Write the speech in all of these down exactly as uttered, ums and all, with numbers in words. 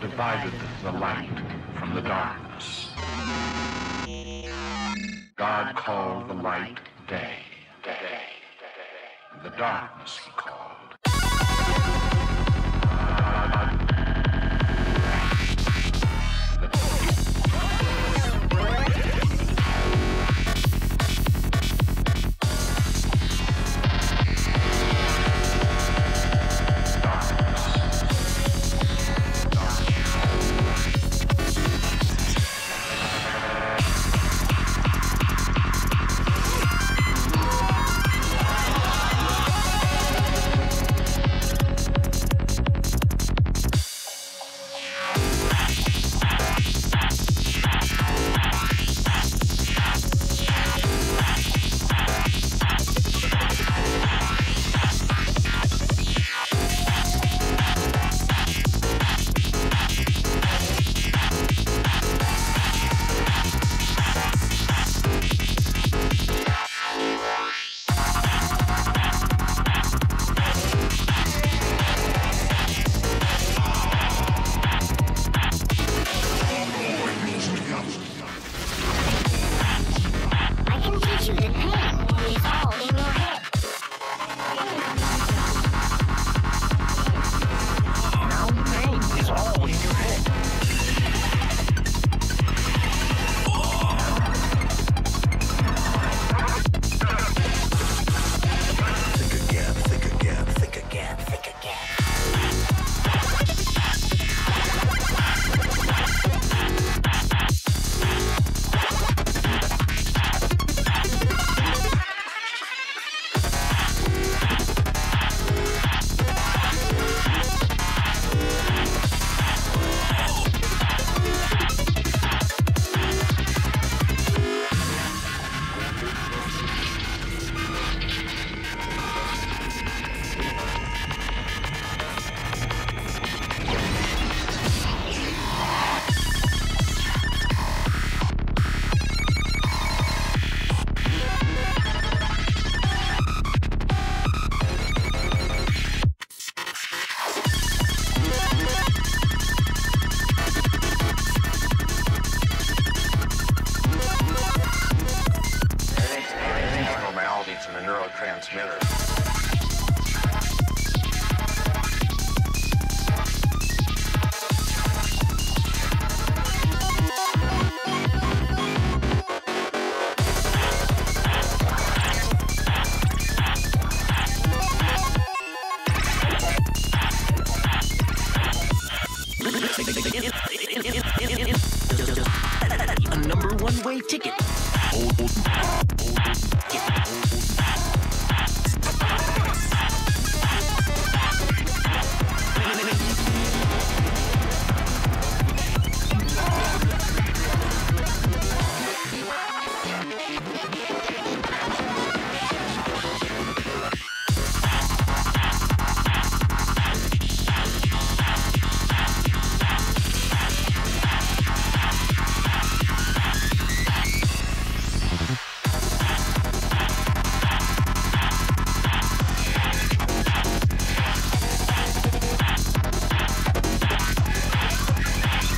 Divided the light from the darkness. God called the light day, day, day. The darkness he called.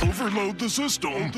Overload the system.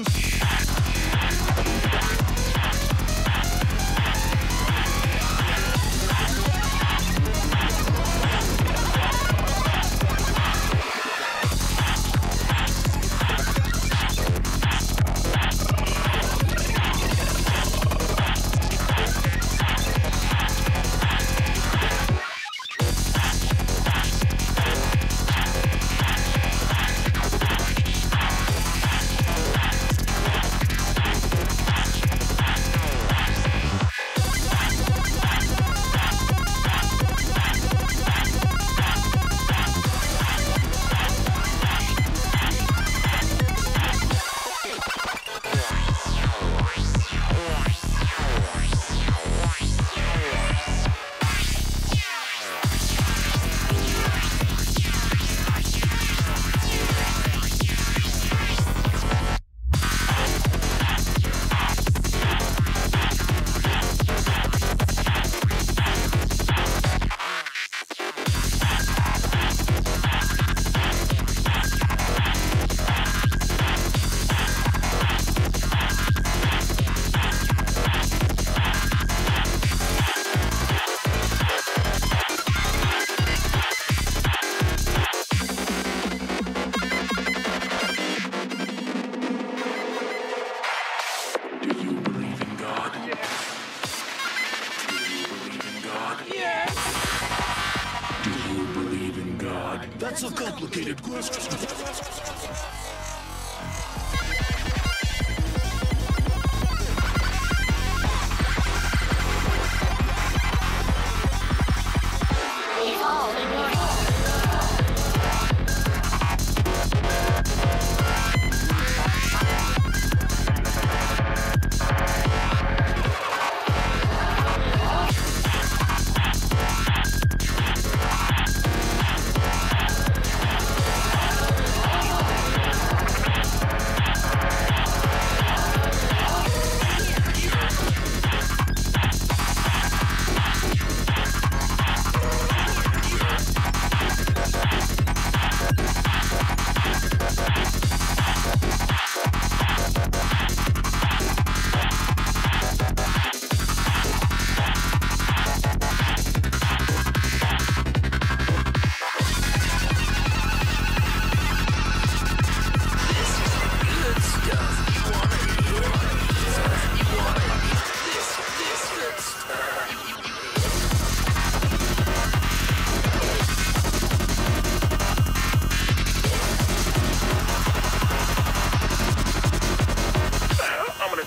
complicated questions.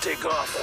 Take off.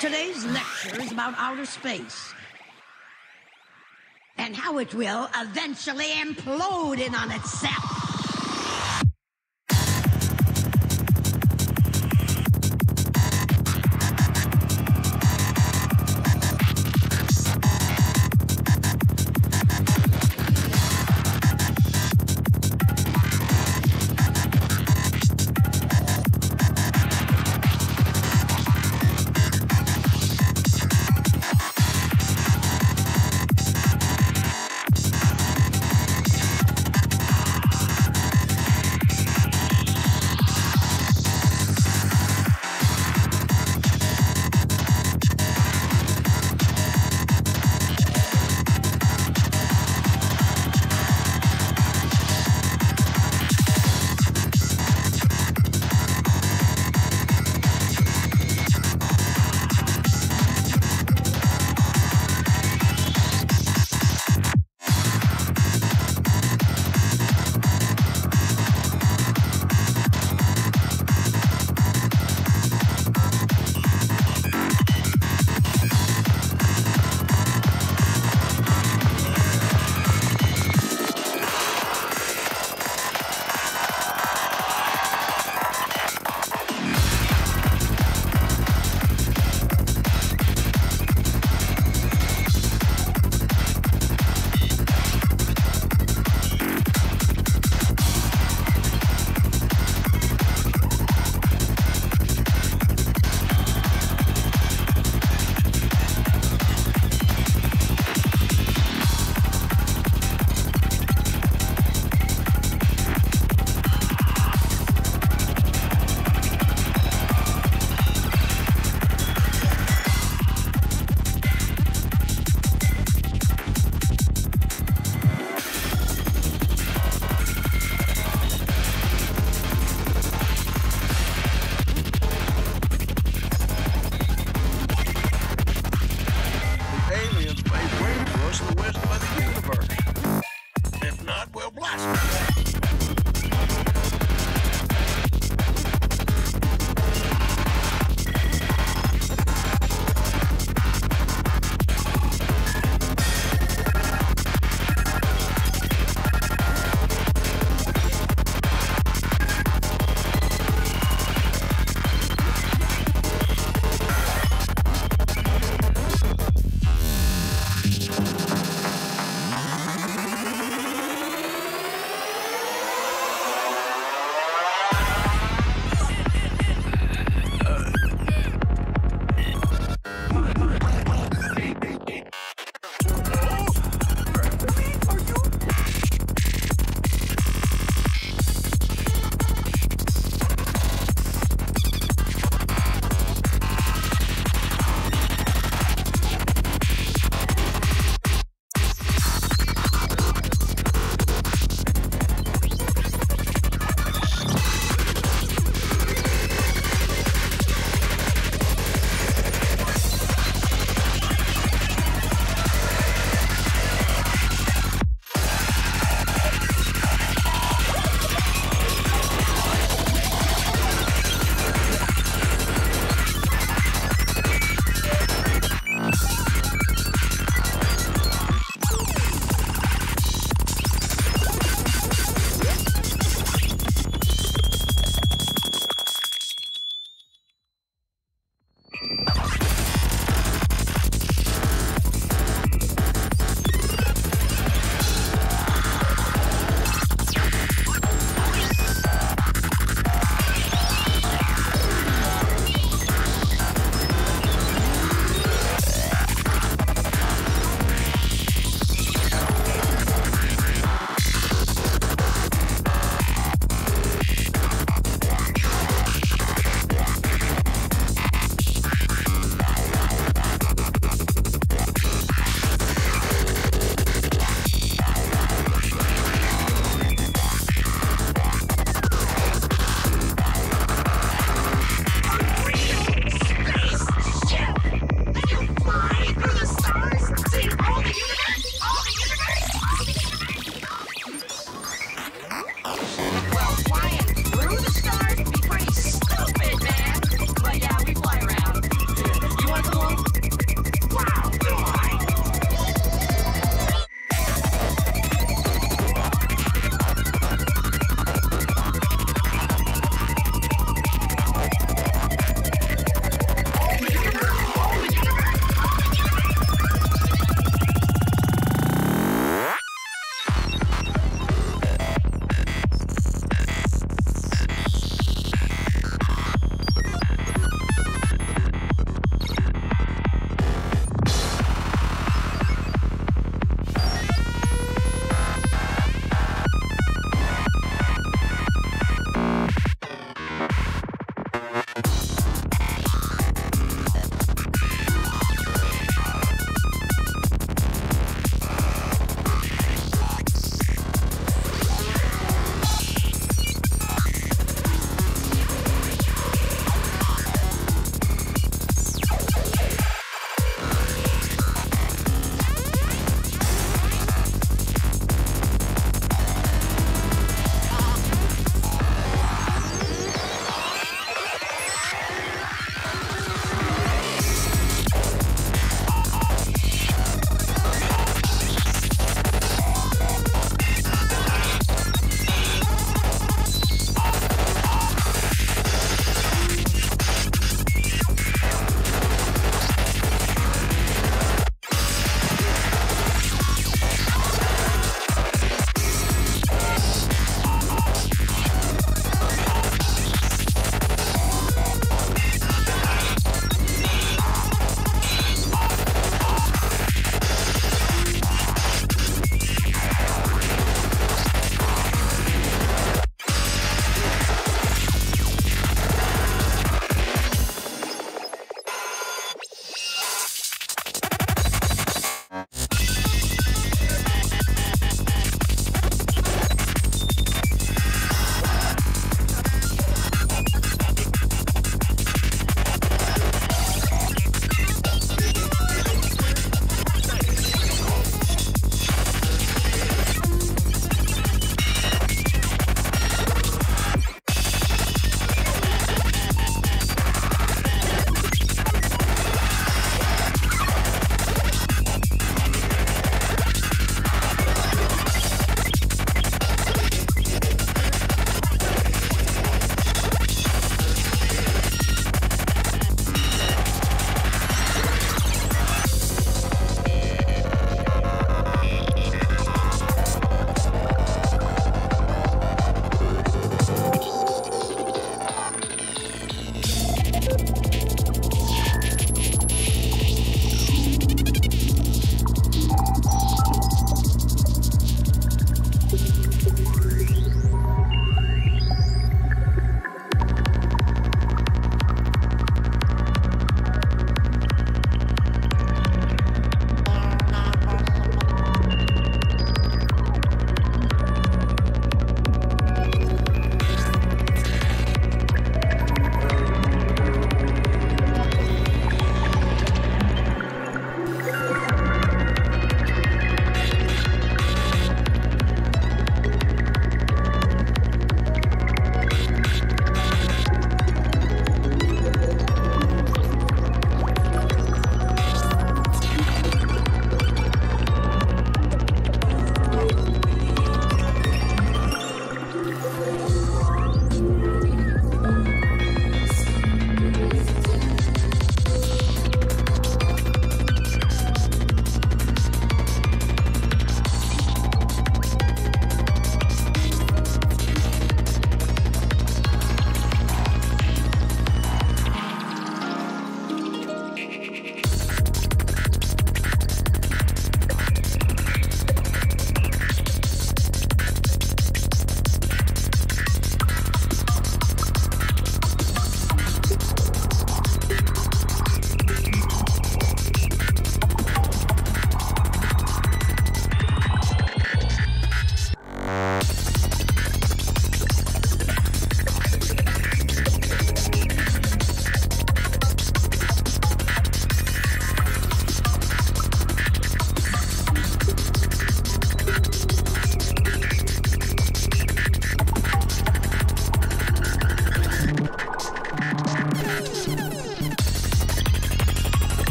Today's lecture is about outer space and how it will eventually implode in on itself.